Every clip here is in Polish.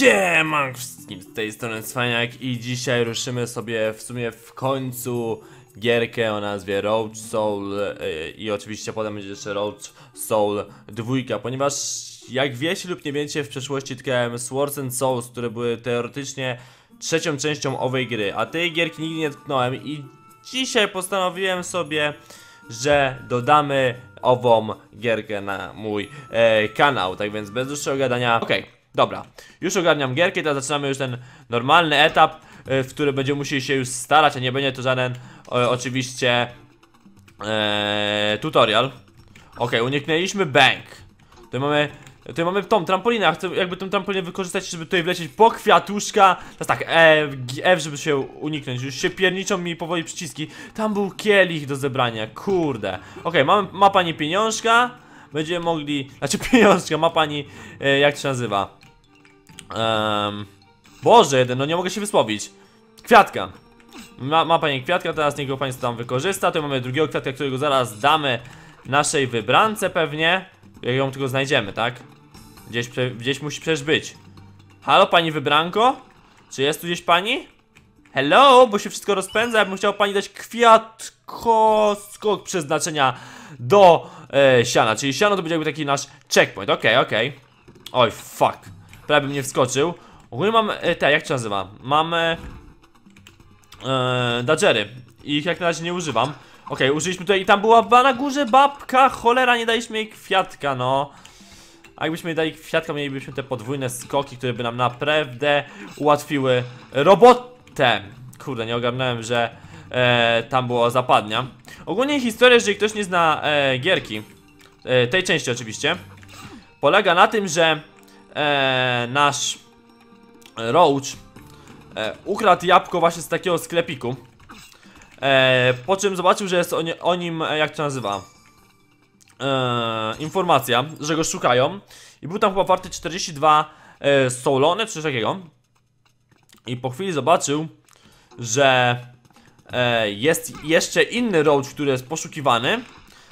Siemank wszystkim, z tej strony CWANIAK i dzisiaj ruszymy sobie w sumie w końcu gierkę o nazwie Road Soul i oczywiście potem będzie jeszcze Road Soul 2, ponieważ jak wiecie lub nie wiecie, w przeszłości tkałem Swords and Souls, które były teoretycznie trzecią częścią owej gry, a tej gierki nigdy nie tknąłem i dzisiaj postanowiłem sobie, że dodamy ową gierkę na mój kanał, tak więc bez dłuższego gadania, okej. Dobra, już ogarniam gierkę, teraz zaczynamy już ten normalny etap, w którym będziemy musieli się już starać, a nie będzie to żaden oczywiście tutorial. Okej, uniknęliśmy bank. Tutaj mamy tą trampolinę, a chcę jakby tą trampolinę wykorzystać, żeby tutaj wlecieć po kwiatuszka. Teraz tak, F, żeby się uniknąć, już się pierniczą mi powoli przyciski. Tam był kielich do zebrania, kurde. Okej, mamy mapa nie pieniążka. Będziemy mogli, znaczy pieniążka, ma pani, jak to się nazywa? Boże, jeden, no nie mogę się wysłowić. Kwiatka. Ma pani kwiatka, teraz niech go pani tam wykorzysta. Tu mamy drugiego kwiatka, którego zaraz damy naszej wybrance pewnie. Jak ją tylko znajdziemy, tak? Gdzieś musi przecież być. Halo, pani wybranko? Czy jest tu gdzieś pani? Hello, bo się wszystko rozpędza, ja bym chciał pani dać kwiatko, skok przeznaczenia do siana, czyli siano to będzie jakby taki nasz checkpoint, okej. Oj, fuck, prawie bym nie wskoczył. Ogólnie mam, jak się nazywa, mam dodgery, ich jak na razie nie używam. Okej, użyliśmy tutaj i tam była na górze babka, cholera, nie daliśmy jej kwiatka, no. A jakbyśmy dali kwiatka, mielibyśmy te podwójne skoki, które by nam naprawdę ułatwiły robotę. Kurde, nie ogarnąłem, że tam było zapadnia. Ogólnie historia, jeżeli ktoś nie zna gierki, tej części oczywiście, polega na tym, że nasz Roach ukradł jabłko właśnie z takiego sklepiku, po czym zobaczył, że jest o nim, jak to nazywa, informacja, że go szukają. I był tam chyba warty 42 soulone, czy coś takiego. I po chwili zobaczył, że jest jeszcze inny Roach, który jest poszukiwany.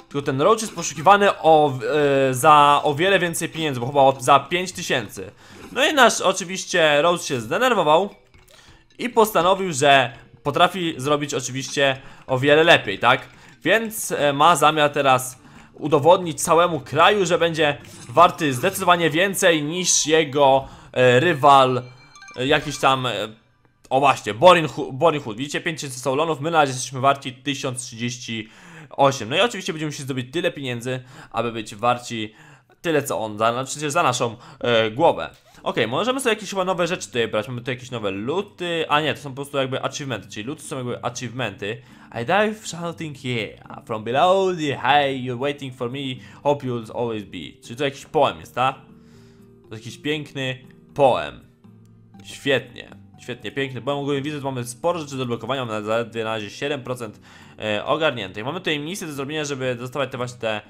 Tylko ten Roach jest poszukiwany za o wiele więcej pieniędzy, bo chyba za 5000. No i nasz oczywiście Roach się zdenerwował i postanowił, że potrafi zrobić oczywiście o wiele lepiej, tak? Więc ma zamiar teraz udowodnić całemu kraju, że będzie warty zdecydowanie więcej niż jego rywal. Jakiś tam, o właśnie, Boring Hood, widzicie, 5000 soulonów, my na razie jesteśmy warci 1038. No i oczywiście będziemy musieli zdobyć tyle pieniędzy, aby być warci tyle co on, przecież za naszą głowę. Okej, możemy sobie jakieś chyba nowe rzeczy tutaj brać, mamy tu jakieś nowe luty, a nie, to są po prostu jakby achievementy, czyli luty są jakby achievementy. I dive shouting yeah, from below the high, you're waiting for me, hope you'll always be. Czyli to jakiś poem jest, tak? To jakiś piękny poem. Świetnie, świetnie, piękny, bo ogólnie widzę, że mamy sporo rzeczy do blokowania, mamy zaledwie na razie 7% ogarniętych. Mamy tutaj misję do zrobienia, żeby dostawać te właśnie te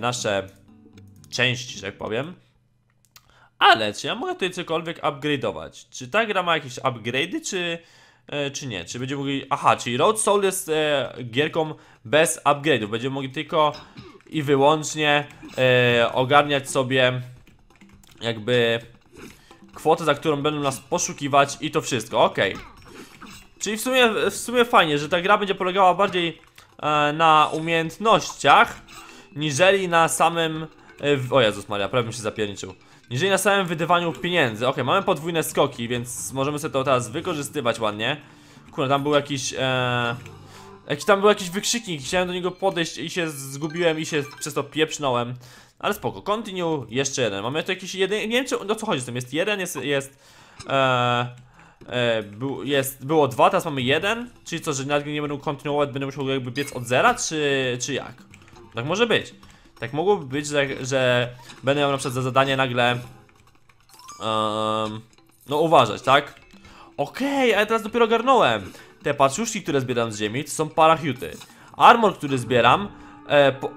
nasze części, że tak powiem. Ale czy ja mogę tutaj cokolwiek upgrade'ować? Czy ta gra ma jakieś upgrade'y, czy nie? Czy będziemy mogli... Aha, czyli Road Soul jest gierką bez upgrade'ów. Będziemy mogli tylko i wyłącznie ogarniać sobie jakby... kwotę, za którą będą nas poszukiwać i to wszystko, okej. Czyli w sumie fajnie, że ta gra będzie polegała bardziej na umiejętnościach, niżeli na samym... o Jezus Maria, prawie bym się zapierniczył. Niżeli na samym wydawaniu pieniędzy. Okej, mamy podwójne skoki, więc możemy sobie to teraz wykorzystywać ładnie. Kurde, tam był jakiś... tam był jakiś wykrzyknik, chciałem do niego podejść i się zgubiłem i się przez to pieprznąłem. Ale spoko, continue, jeszcze jeden. Mamy tu jakiś jeden, nie wiem czy, no co chodzi z tym, jest jeden, było dwa, teraz mamy jeden. Czyli co, że nie będą kontynuować, będę musiał jakby biec od zera, czy jak? Tak może być. Tak mogłoby być, że będę miał na przykład za zadanie nagle no uważać, tak? Okej, ale teraz dopiero ogarnąłem. Te paczuszki, które zbieram z ziemi, to są parachuty. Armor, który zbieram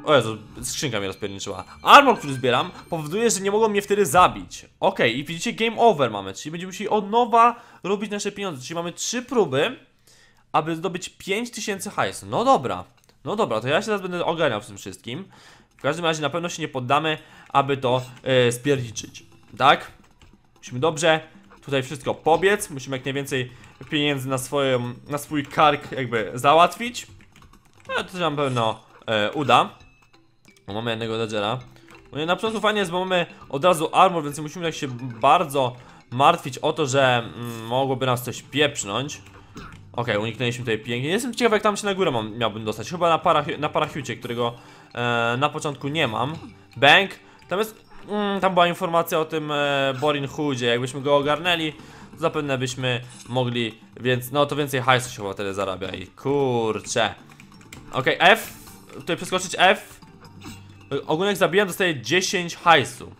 o Jezu, skrzynka mnie rozpierniczyła. Armor, który zbieram, powoduje, że nie mogą mnie wtedy zabić. Okej, i widzicie, game over mamy. Czyli będziemy musieli od nowa robić nasze pieniądze. Czyli mamy 3 próby, aby zdobyć 5000 hajsu. No dobra, no dobra, to ja się teraz będę ogarniał w tym wszystkim. W każdym razie na pewno się nie poddamy, aby to spierniczyć. Tak? Musimy dobrze tutaj wszystko pobiec. Musimy jak najwięcej pieniędzy na swój kark jakby załatwić. No to się na pewno uda. O, mamy jednego Ledgera. No na początku fajnie jest, bo mamy od razu armor, więc musimy tak się bardzo martwić o to, że mogłoby nas coś pieprznąć. Okej, uniknęliśmy tutaj pięknie. Jestem ciekawy, jak tam się na górę miałbym dostać. Chyba na parachucie, którego na początku nie mam. Bank. Tam jest... tam była informacja o tym Boring Hoodzie. Jakbyśmy go ogarnęli, to zapewne byśmy mogli... Więc no to więcej hajsu się chyba tyle zarabia i kurczę. Okej, F. Tutaj przeskoczyć F. Ogólnie jak zabijam, dostaję 10 hajsu.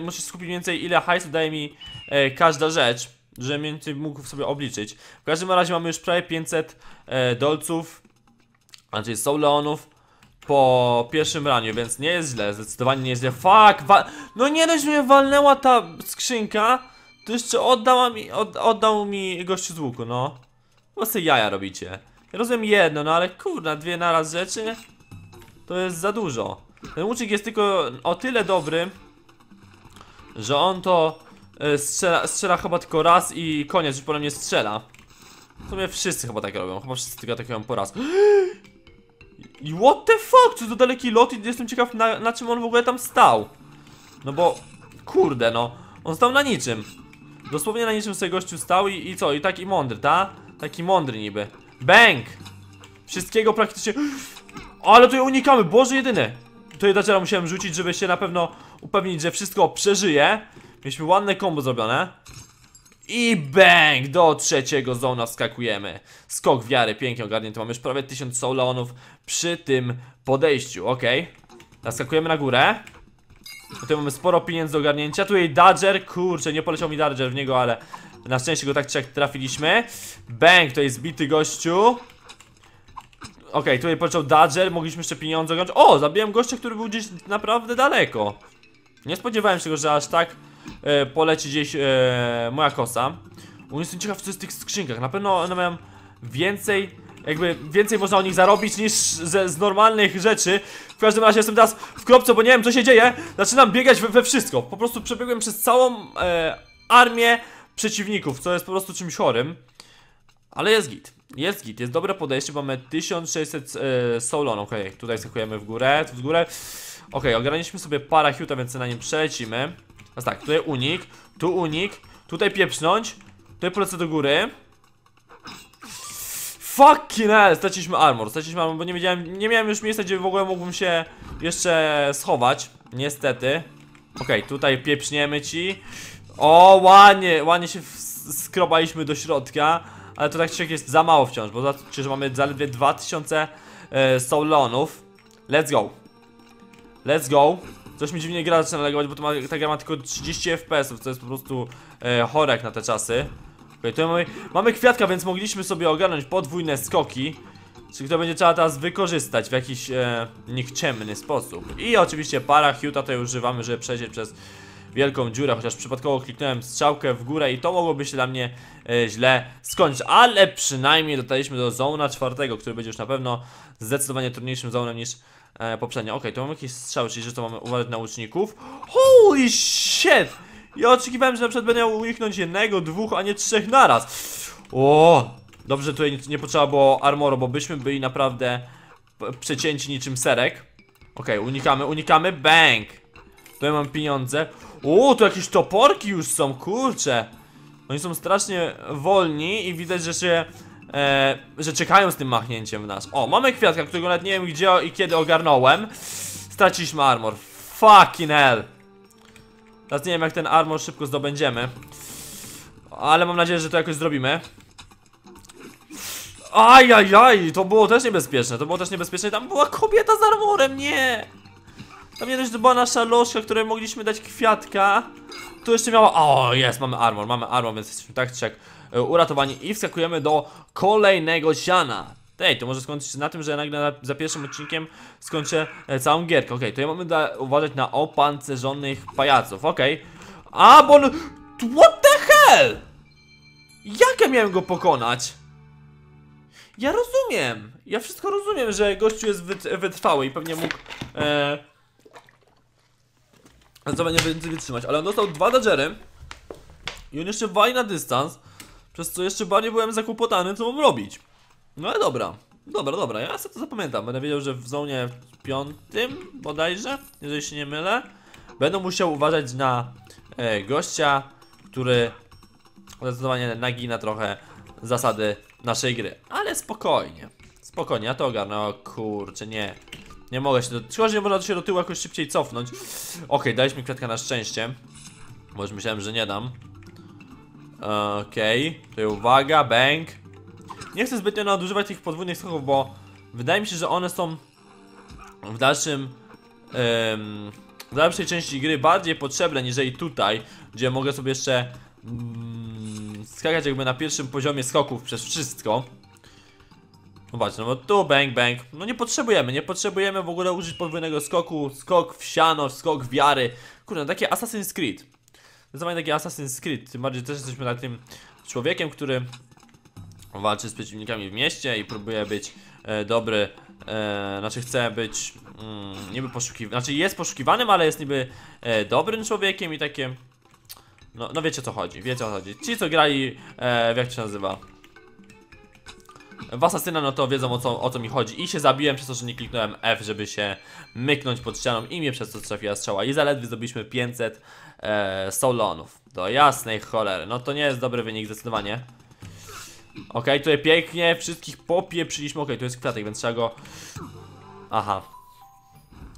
Muszę się skupić więcej, ile hajsu daje mi każda rzecz, żebym mniej więcej mógł sobie obliczyć. W każdym razie mamy już prawie 500 dolców, znaczy soul leonów po pierwszym raniu, więc nie jest źle, zdecydowanie nie jest źle. Fuck! No nie dość mnie walnęła ta skrzynka, to jeszcze oddał mi gościu z łuku, no. Po prostu jaja robicie. Ja rozumiem jedno, no ale kurna, dwie naraz rzeczy to jest za dużo. Ten łucznik jest tylko o tyle dobry, że on to strzela chyba tylko raz i koniec, już po mnie strzela. W sumie wszyscy chyba tak robią, chyba wszyscy tylko atakują po raz. I what the fuck, co to daleki lot i jestem ciekaw na czym on w ogóle tam stał. No bo, kurde no, on stał na niczym. Dosłownie na niczym sobie gościu stał i co, i taki mądry, ta? Taki mądry niby. Bang! Wszystkiego praktycznie... Ale tu je unikamy, boże jedyny. Tutaj Dodgera musiałem rzucić, żeby się na pewno upewnić, że wszystko przeżyje. Mieliśmy ładne combo zrobione. I bang! Do trzeciego zona wskakujemy. Skok wiary, pięknie ogarnięty. Mamy już prawie 1000 soul leonów przy tym podejściu, okej. Naskakujemy na górę. Tutaj mamy sporo pieniędzy do ogarnięcia. Tutaj Dodger, kurczę, nie poleciał mi Dodger w niego, ale na szczęście go tak czy jak trafiliśmy. Bang! Tutaj zbity gościu. Okej, tutaj poleciał Dodger, mogliśmy jeszcze pieniądze ogarnąć. O! Zabiłem gościa, który był gdzieś naprawdę daleko. Nie spodziewałem się tego, że aż tak poleci gdzieś moja kosa. Jestem ciekaw, co jest w tych skrzynkach. Na pewno one mają więcej, jakby więcej można o nich zarobić niż z normalnych rzeczy. W każdym razie jestem teraz w kropce, bo nie wiem co się dzieje. Zaczynam biegać we wszystko. Po prostu przebiegłem przez całą armię przeciwników, co jest po prostu czymś chorym. Ale jest git. Jest git, jest dobre podejście, mamy 1600 soulon, okej, tutaj skakujemy w górę, tu w górę. Okej, ogarnęliśmy sobie parachuta, więc na nim przelecimy. Teraz tak, tutaj unik, tu unik, tutaj pieprznąć, tutaj polecę do góry. Fucking hell, straciliśmy armor, bo nie miałem już miejsca, gdzie w ogóle mógłbym się jeszcze schować, niestety. Okej, tutaj pieprzniemy ci. O, ładnie się skrobaliśmy do środka. Ale to tak jest za mało wciąż, bo zobaczcie, że mamy zaledwie 2000 soul leonów. Let's go. Let's go. Coś mi dziwnie gra zaczyna lagować, bo ta gra ma tylko 30 FPS-ów, co jest po prostu chorek na te czasy. Okej, tutaj mamy kwiatka, więc mogliśmy sobie ogarnąć podwójne skoki. Czyli to będzie trzeba teraz wykorzystać w jakiś nikczemny sposób. I oczywiście parachuta tutaj używamy, żeby przejść przez wielką dziurę, chociaż przypadkowo kliknąłem strzałkę w górę i to mogłoby się dla mnie źle skończyć, ale przynajmniej dotarliśmy do zona 4, który będzie już na pewno zdecydowanie trudniejszym zonem niż poprzednio. Okej, to mamy jakieś strzały, czyli że to mamy uważać na łuczników. Holy shit! Ja oczekiwałem, że na przykład będę miał uniknąć jednego, dwóch, a nie trzech naraz. O, dobrze, że tutaj nie potrzeba było armoru, bo byśmy byli naprawdę przecięci niczym serek. Okej, unikamy, bang! Tutaj mam pieniądze. O, tu jakieś toporki już są, kurczę. Oni są strasznie wolni i widać, że się że czekają z tym machnięciem w nas. O, mamy kwiatka, którego nawet nie wiem gdzie i kiedy ogarnąłem. Straciliśmy armor. Fucking hell. Teraz nie wiem jak ten armor szybko zdobędziemy, ale mam nadzieję, że to jakoś zrobimy. Ajajaj, to było też niebezpieczne. Tam była kobieta z armorem, nie. Tam nie dość była nasza lożka, której mogliśmy dać kwiatka. Tu jeszcze miała... O, jest, mamy armor, więc jesteśmy tak czy jak uratowani. I wskakujemy do kolejnego siana. Ej, to może skończyć na tym, że nagle za pierwszym odcinkiem skończę całą gierkę. Okej, tutaj mamy uważać na opancerzonych pajaców, A, bo on... What the hell? Jak ja miałem go pokonać? Ja rozumiem. Ja wszystko rozumiem, że gościu jest wytrwały i pewnie mógł... Zdecydowanie nie będzie wytrzymać, ale on dostał dwa Dodgery. I on jeszcze wali na dystans, przez co jeszcze bardziej byłem zakłopotany, co mam robić. No ale dobra, dobra, ja sobie to zapamiętam. Będę wiedział, że w zonie 5 bodajże, jeżeli się nie mylę, będę musiał uważać na gościa, który zdecydowanie nagina trochę zasady naszej gry. Ale spokojnie, spokojnie, ja to ogarnę. O kurczę, nie. Nie mogę się do... Szkoda, że nie można się do tyłu jakoś szybciej cofnąć. Okej, daliśmy kwiatka na szczęście, bo już myślałem, że nie dam. Okej, tutaj uwaga, bang. Nie chcę zbytnio nadużywać tych podwójnych skoków, bo wydaje mi się, że one są w dalszym... w dalszej części gry bardziej potrzebne, niżeli tutaj, gdzie mogę sobie jeszcze skakać jakby na pierwszym poziomie skoków przez wszystko. Zobaczcie, no bo tu bang, bang. No nie potrzebujemy, w ogóle użyć podwójnego skoku. Skok w siano, skok wiary. Kurde, no takie Assassin's Creed. Zdecydowanie takie Assassin's Creed. Tym bardziej też jesteśmy takim człowiekiem, który walczy z przeciwnikami w mieście i próbuje być dobry. Znaczy chce być niby poszukiwany, znaczy jest poszukiwanym, ale jest niby dobrym człowiekiem i takie... No wiecie o co chodzi, Ci co grali, jak to się nazywa, w Asasyna, no to wiedzą o co mi chodzi. I się zabiłem przez to, że nie kliknąłem F, żeby się myknąć pod ścianą i mnie przez to trafiła strzała. I zaledwie zdobyliśmy 500 soulonów. Do jasnej cholery, no to nie jest dobry wynik zdecydowanie. Okej, tutaj pięknie wszystkich popieprzyliśmy. Okej, tu jest kwiatek, więc trzeba go... Aha.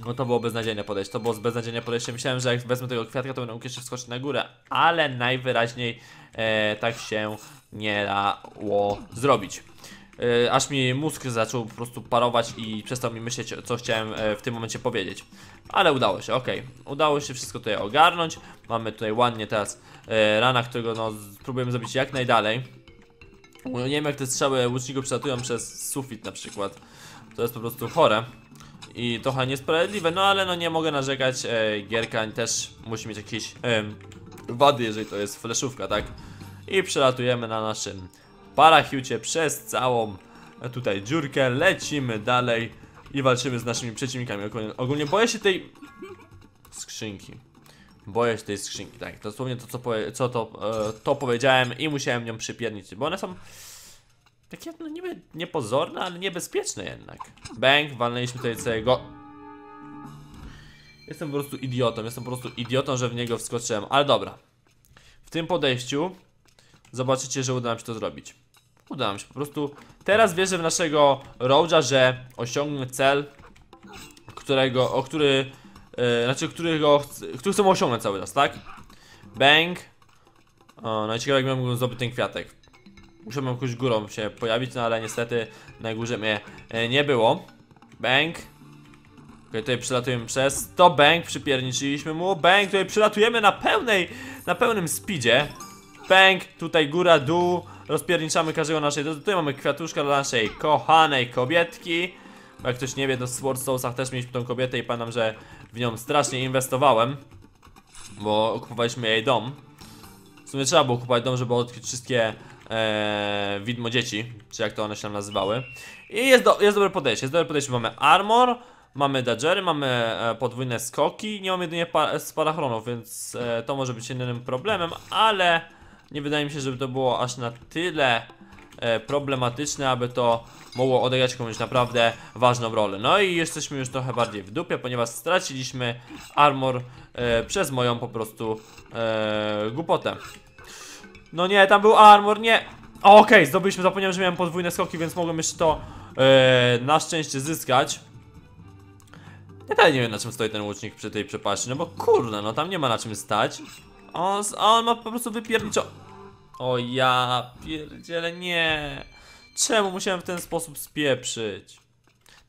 No to było beznadziejne podejście, myślałem, że jak wezmę tego kwiatka, to będę mógł jeszcze wskoczyć na górę. Ale najwyraźniej tak się nie dało zrobić. Aż mi mózg zaczął po prostu parować i przestał mi myśleć, co chciałem w tym momencie powiedzieć. Ale udało się, okej. Udało się wszystko tutaj ogarnąć. Mamy tutaj ładnie teraz rana, którego no spróbujemy zabić jak najdalej. Nie wiem, jak te strzały łuczników przelatują przez sufit na przykład. To jest po prostu chore i trochę niesprawiedliwe, no ale no nie mogę narzekać. Gierka też musi mieć jakieś wady, jeżeli to jest fleszówka, tak? I przelatujemy na naszym parachiucie przez całą tutaj dziurkę. Lecimy dalej i walczymy z naszymi przeciwnikami. Ogólnie boję się tej skrzynki. Tak, to dosłownie to, co powiedziałem i musiałem nią przypiernić, bo one są takie no niby niepozorne, ale niebezpieczne jednak. Bang, walnęliśmy tutaj całego. Jestem po prostu idiotą, że w niego wskoczyłem, ale dobra. W tym podejściu zobaczycie, że uda nam się to zrobić. Uda nam się po prostu. Teraz wierzę w naszego Roge'a, że osiągnę cel, który chcemy osiągnąć cały czas, tak? Bang. No i ciekawe, jak miałem zdobyć ten kwiatek. Musiałbym jakoś górą się pojawić, no ale niestety na górze mnie nie było. Bang. Okej, tutaj przelatujemy przez to, bang, przypierniczyliśmy mu, bang, tutaj przelatujemy na pełnym speedzie. Bang, tutaj góra, dół, rozpierniczamy każdego naszej, tutaj mamy kwiatuszka dla naszej kochanej kobietki. Bo jak ktoś nie wie, to w Swords Soulsach też mieliśmy tą kobietę i pamiętam, że w nią strasznie inwestowałem, bo kupowaliśmy jej dom. W sumie trzeba było kupować dom, żeby odkryć wszystkie widmo dzieci, czy jak to one się nam nazywały. I jest dobre podejście, mamy armor, mamy dodgery, mamy podwójne skoki. Nie mamy jedynie parachronów, więc to może być innym problemem, ale nie wydaje mi się, żeby to było aż na tyle problematyczne, aby to mogło odegrać komuś naprawdę ważną rolę. No i jesteśmy już trochę bardziej w dupie, ponieważ straciliśmy armor przez moją po prostu głupotę. No nie, tam był armor, nie. Okej, zdobyliśmy, zapomniałem, że miałem podwójne skoki, więc mogłem jeszcze to na szczęście zyskać. Ja dalej nie wiem, na czym stoi ten łucznik przy tej przepaści, no bo kurde, no tam nie ma na czym stać. On ma po prostu wypierniczo... O ja pierdziele, nie. Czemu musiałem w ten sposób spieprzyć?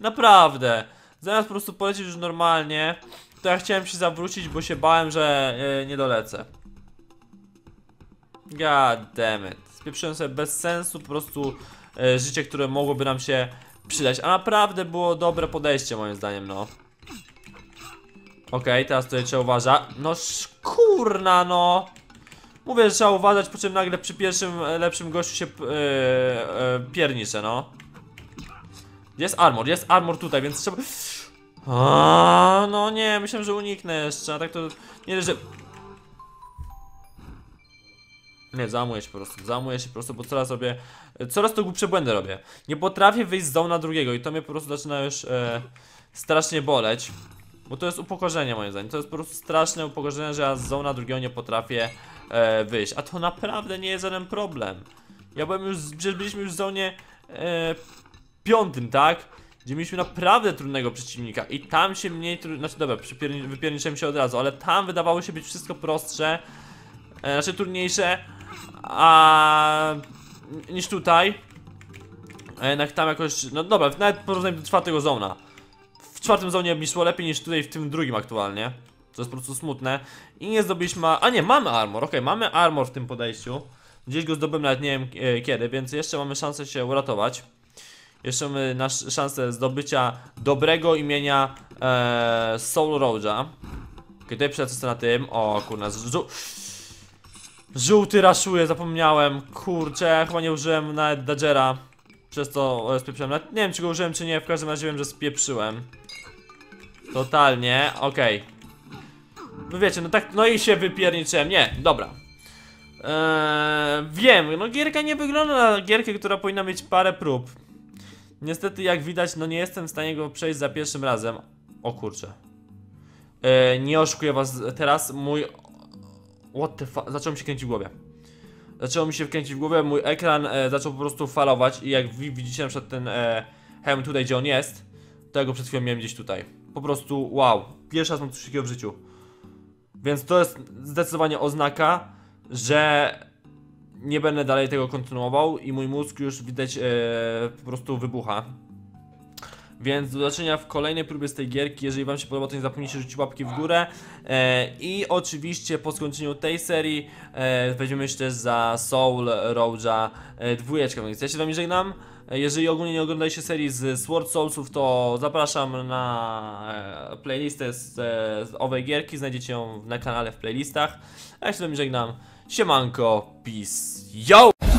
Naprawdę. Zamiast po prostu polecieć już normalnie, to ja chciałem się zawrócić, bo się bałem, że nie dolecę. God damn it. Spieprzyłem sobie bez sensu po prostu życie, które mogłoby nam się przydać. A naprawdę było dobre podejście moim zdaniem, no. Okej, teraz tutaj trzeba uważać. No kurna, no. Mówię, że trzeba uważać, po czym nagle przy pierwszym lepszym gościu się pierniczę, no. Jest armor tutaj, więc trzeba... no nie, myślałem, że uniknę jeszcze, a tak to... Nie, że... Nie, załamuję się po prostu, bo coraz to głupsze błędy robię. Nie potrafię wyjść z zona drugiego i to mnie po prostu zaczyna już strasznie boleć. Bo to jest upokorzenie moim zdaniem, to jest po prostu straszne upokorzenie, że ja z zona drugiego nie potrafię wyjść. A to naprawdę nie jest żaden problem. Ja byłem już, przecież byliśmy już w zonie piątym, tak? Gdzie mieliśmy naprawdę trudnego przeciwnika i tam się mniej trudno, znaczy dobra, wypierniczyłem się od razu, ale tam wydawało się być wszystko prostsze, znaczy trudniejsze, a niż tutaj. A jednak tam jakoś, no dobra, nawet porównując do czwartego zona. W czwartym zonie mi szło lepiej niż tutaj w tym drugim aktualnie, co jest po prostu smutne. I nie zdobyliśmy, a nie, mamy armor, okej, mamy armor w tym podejściu. Gdzieś go zdobyłem, nawet nie wiem kiedy, więc jeszcze mamy szansę się uratować. Jeszcze mamy szansę zdobycia dobrego imienia Soul Road'a. Ok, tutaj przelecę na tym. O kurna, żółty raszuje, zapomniałem. Kurczę, chyba nie użyłem nawet Dodgera. Przez to spieprzyłem. Nie wiem, czy go użyłem, czy nie. W każdym razie wiem, że spieprzyłem. Totalnie, okej. No wiecie, no tak, no i się wypierniczyłem. Nie, dobra. Wiem, no gierka nie wygląda na gierkę, która powinna mieć parę prób. Niestety, jak widać, no nie jestem w stanie go przejść za pierwszym razem. O kurczę. Nie oszukuję was, teraz mój... What the fuck? Zaczął mi się kręcić w głowie. Zaczęło mi się kręcić w głowie, mój ekran zaczął po prostu falować i jak widzicie na przykład ten hełm tutaj, gdzie on jest, to ja go przed chwilą miałem gdzieś tutaj. Po prostu wow, pierwszy raz mam coś takiego w życiu. Więc to jest zdecydowanie oznaka, że... nie będę dalej tego kontynuował i mój mózg już widać po prostu wybucha. Więc do zobaczenia w kolejnej próbie z tej gierki. Jeżeli wam się podoba, to nie zapomnijcie rzucić łapki w górę. I oczywiście po skończeniu tej serii weźmiemy jeszcze za Soul Road'a 2. Więc ja się z wami żegnam. Jeżeli ogólnie nie oglądaliście serii z Sword Soulsów, to zapraszam na playlistę z owej gierki. Znajdziecie ją na kanale w playlistach. Ja się z wami żegnam. Siemanko, peace, yo!